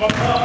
Come on.